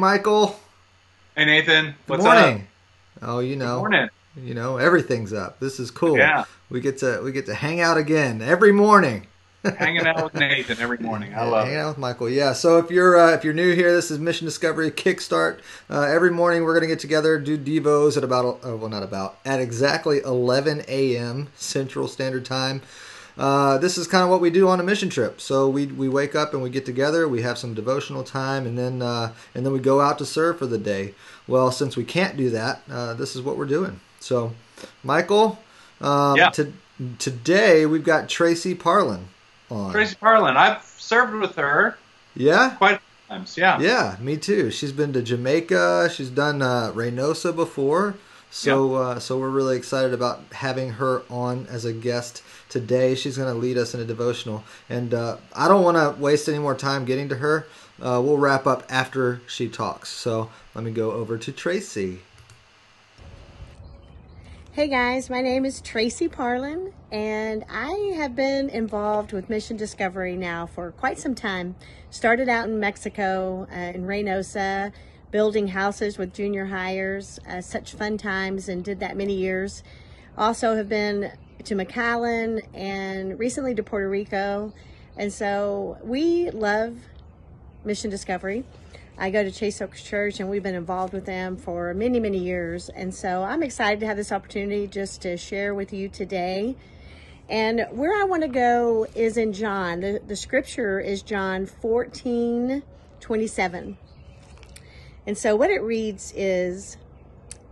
Michael. Hey, Nathan. What's up? Good morning. Oh, you know. Good morning. You know, everything's up. This is cool. Yeah. We get to hang out again every morning. Hanging out with Nathan every morning. I love it. Hanging out with Michael. Yeah. So if you're new here, this is Mission Discovery Kickstart. Every morning we're going to get together, do devos at at exactly 11 a.m. Central Standard Time. This is kind of what we do on a mission trip. So we wake up and we get together, we have some devotional time, and then we go out to serve for the day. Well, since we can't do that, this is what we're doing. So, Michael, today we've got Tracy Parlin on. Tracy Parlin, I've served with her. Yeah? Quite a few times, yeah. Yeah, me too. She's been to Jamaica. She's done Reynosa before. So so we're really excited about having her on as a guest today. She's going to lead us in a devotional. And I don't want to waste any more time getting to her. We'll wrap up after she talks. So let me go over to Tracy. Hey guys, my name is Tracy Parlin, and I have been involved with Mission Discovery now for quite some time. Started out in Mexico, in Reynosa, building houses with junior hires, such fun times, and did that many years. Also have been to McAllen and recently to Puerto Rico. And so we love Mission Discovery. I go to Chase Oaks Church, and we've been involved with them for many, many years. And so I'm excited to have this opportunity just to share with you today. And where I want to go is in John. The scripture is John 14:27. And so what it reads is,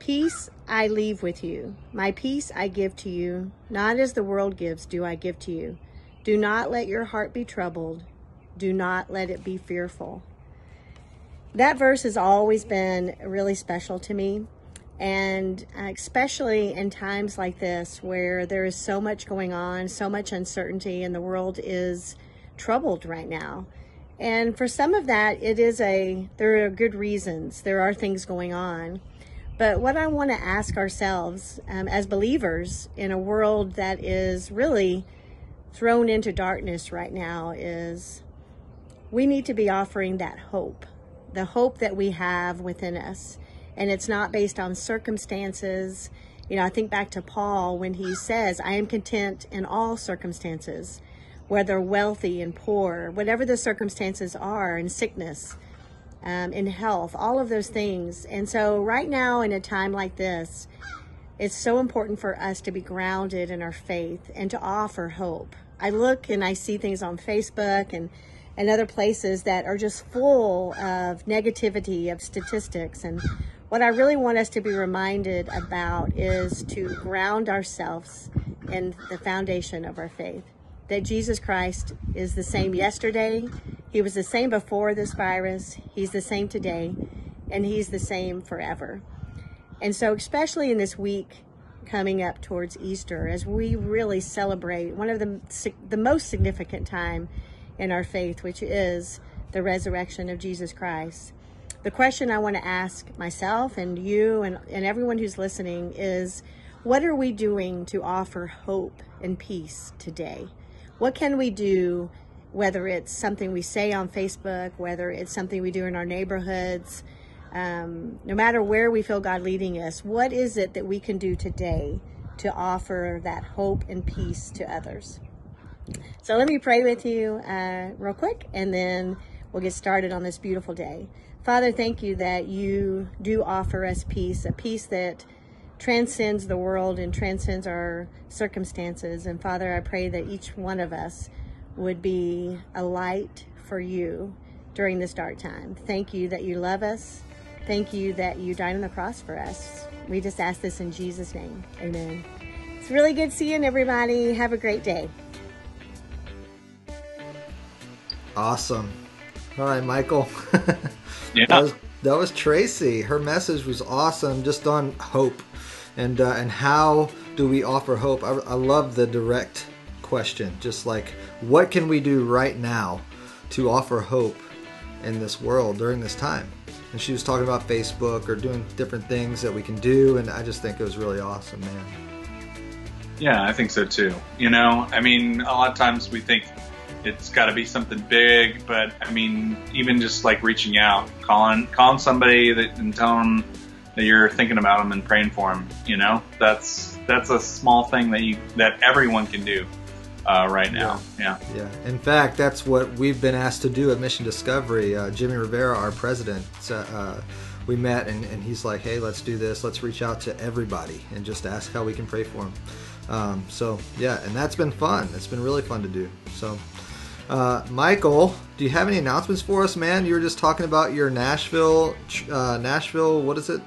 "Peace I leave with you, my peace I give to you, not as the world gives do I give to you. Do not let your heart be troubled, do not let it be fearful." That verse has always been really special to me, and especially in times like this where there is so much going on, so much uncertainty, and the world is troubled right now. And for some of that, there are good reasons. There are things going on. But what I want to ask ourselves as believers in a world that is really thrown into darkness right now is we need to be offering that hope, the hope that we have within us. And it's not based on circumstances. You know, I think back to Paul when he says, "I am content in all circumstances," whether wealthy and poor, whatever the circumstances are, in sickness, in health, all of those things. And so right now in a time like this, it's so important for us to be grounded in our faith and to offer hope. I look and I see things on Facebook and other places that are just full of negativity, of statistics. And what I really want us to be reminded about is to ground ourselves in the foundation of our faith. That Jesus Christ is the same yesterday, he was the same before this virus, he's the same today, and he's the same forever. And so especially in this week coming up towards Easter, as we really celebrate one of the most significant time in our faith, which is the resurrection of Jesus Christ, the question I want to ask myself and you and everyone who's listening is, what are we doing to offer hope and peace today? What can we do, whether it's something we say on Facebook, whether it's something we do in our neighborhoods, no matter where we feel God leading us, what is it that we can do today to offer that hope and peace to others? So let me pray with you real quick, and then we'll get started on this beautiful day. Father, thank you that you do offer us peace, a peace that transcends the world and transcends our circumstances. And Father, I pray that each one of us would be a light for you during this dark time. Thank you that you love us. Thank you that you died on the cross for us. We just ask this in Jesus' name. Amen. It's really good seeing everybody. Have a great day. Awesome. All right, Michael. Yeah. That was Tracy. Her message was awesome, just on hope. And how do we offer hope? I love the direct question, just like, what can we do right now to offer hope in this world during this time? And she was talking about Facebook or doing different things that we can do, and I just think it was really awesome, man. Yeah, I think so too. You know, I mean, a lot of times we think It's got to be something big. But I mean, even just like reaching out, calling somebody and telling them that you're thinking about them and praying for them. You know, that's a small thing that everyone can do right now. Yeah. In fact, that's what we've been asked to do at Mission Discovery. Jimmy Rivera, our president, we met and he's like, hey, let's do this. Let's reach out to everybody and just ask how we can pray for them. So yeah, and that's been fun. It's been really fun to do. So Michael, do you have any announcements for us, man? You were just talking about your Nashville, what is it?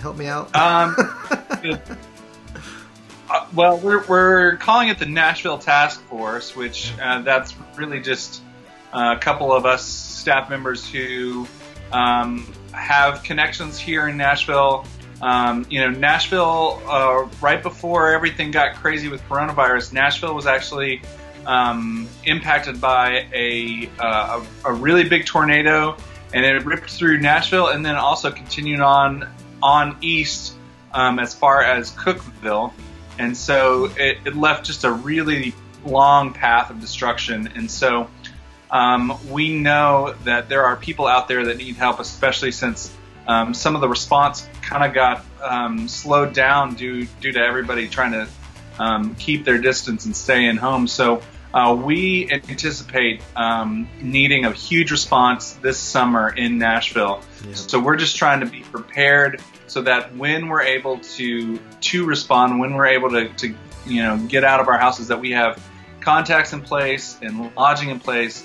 Help me out. Well, we're calling it the Nashville Task Force, which that's really just a couple of us staff members who have connections here in Nashville. Nashville, right before everything got crazy with coronavirus, Nashville was actually impacted by a really big tornado, and it ripped through Nashville and then also continued on east as far as Cookeville. And so it left just a really long path of destruction. And so we know that there are people out there that need help, especially since some of the response kind of got slowed down due to everybody trying to keep their distance and stay in home. So we anticipate needing a huge response this summer in Nashville. Yeah. So we're just trying to be prepared so that when we're able to respond, when we're able to get out of our houses, that we have contacts in place and lodging in place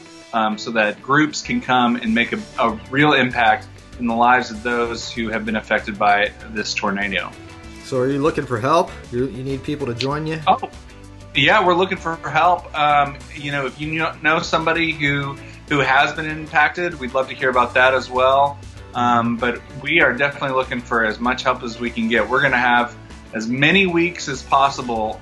so that groups can come and make a real impact in the lives of those who have been affected by this tornado. So are you looking for help? You need people to join you? Oh, yeah, we're looking for help. If you know somebody who has been impacted, we'd love to hear about that as well. But we are definitely looking for as much help as we can get. We're going to have as many weeks as possible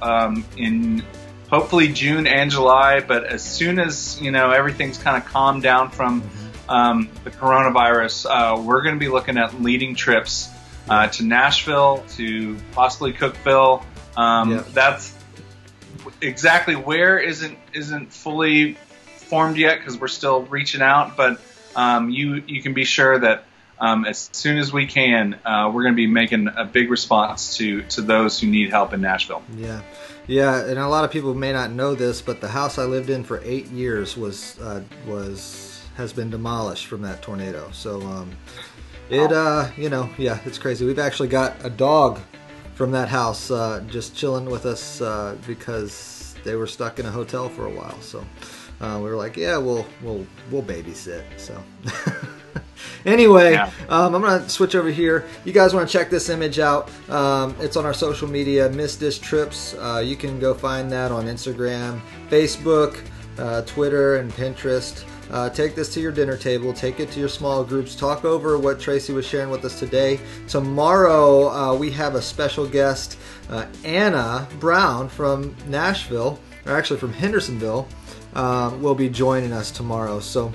in hopefully June and July. But as soon as, everything's kind of calmed down from the coronavirus, we're going to be looking at leading trips to Nashville, to possibly Cookeville. Yep. That's exactly where isn't fully formed yet because we're still reaching out. But you can be sure that as soon as we can, we're going to be making a big response to those who need help in Nashville. Yeah. Yeah, and a lot of people may not know this, but the house I lived in for 8 years has been demolished from that tornado. So it's crazy. We've actually got a dog from that house just chilling with us because they were stuck in a hotel for a while. So we were like, yeah, we'll babysit. So anyway, yeah. I'm going to switch over here. You guys want to check this image out. It's on our social media, Miss Dish Trips. You can go find that on Instagram, Facebook, Twitter, and Pinterest. Take this to your dinner table. Take it to your small groups. Talk over what Tracy was sharing with us today. Tomorrow, we have a special guest, Anna Brown from Nashville, or actually from Hendersonville, will be joining us tomorrow. So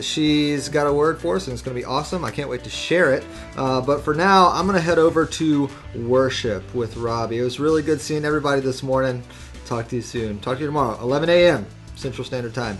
she's got a word for us, and it's going to be awesome. I can't wait to share it. But for now, I'm going to head over to worship with Robbie. It was really good seeing everybody this morning. Talk to you soon. Talk to you tomorrow, 11 a.m. Central Standard Time.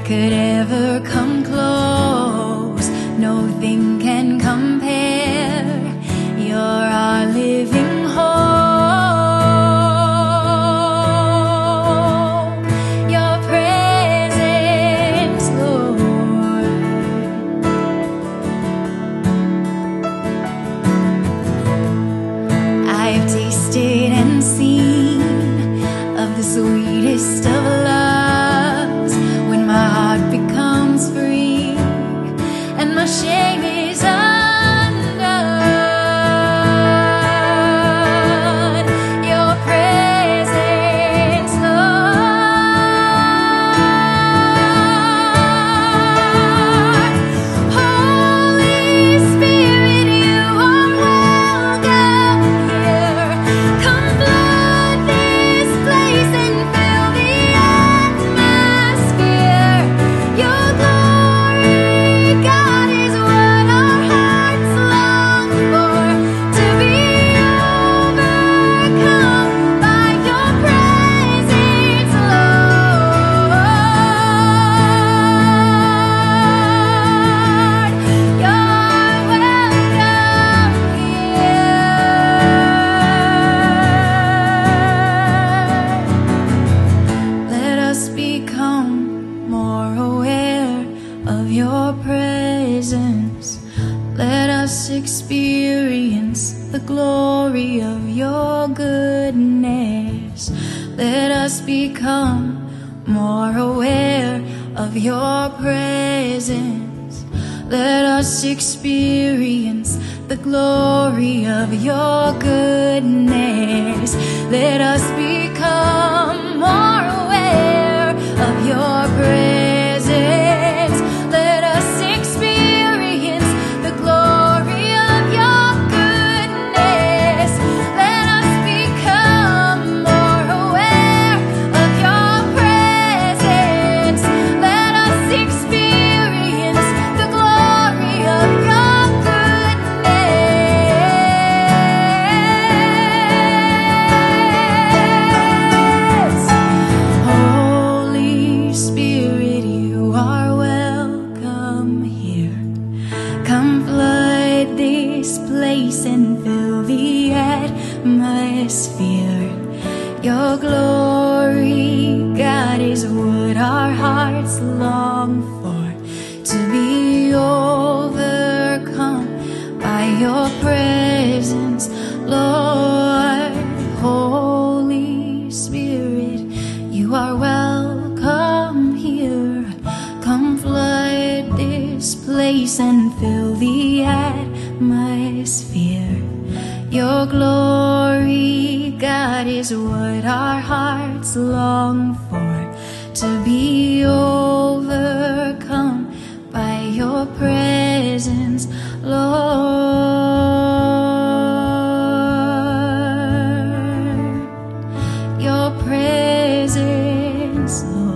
that could ever come close. No thing can compare. You're our living hope. Your presence, Lord. I've tasted and seen of the sweetest of loves, when my heart becomes free and my shame is undone. Your presence, Lord. Holy Spirit, you are welcome here. Come flood this place and fill the atmosphere. Your glory, God, is what our hearts long for. To be overcome by your presence, Lord. You're welcome here. Let us become more aware of your presence. Let us experience the glory of your goodness. Let us become more aware of your presence. Let us experience the glory of your goodness. Let us become more aware of your presence. Let us experience the glory of your goodness. Let us become more aware of your presence. Let us experience the glory of your goodness. Holy Spirit, you are welcome here. Come flood this place and fill the atmosphere. Your glory, God, is what our hearts long for. To be overcome by your presence, Lord. Holy Spirit, you are welcome here. Come flood this place and fill the atmosphere. Your glory, God, is what our hearts long for. To be overcome by your presence, Lord. Your presence, Lord.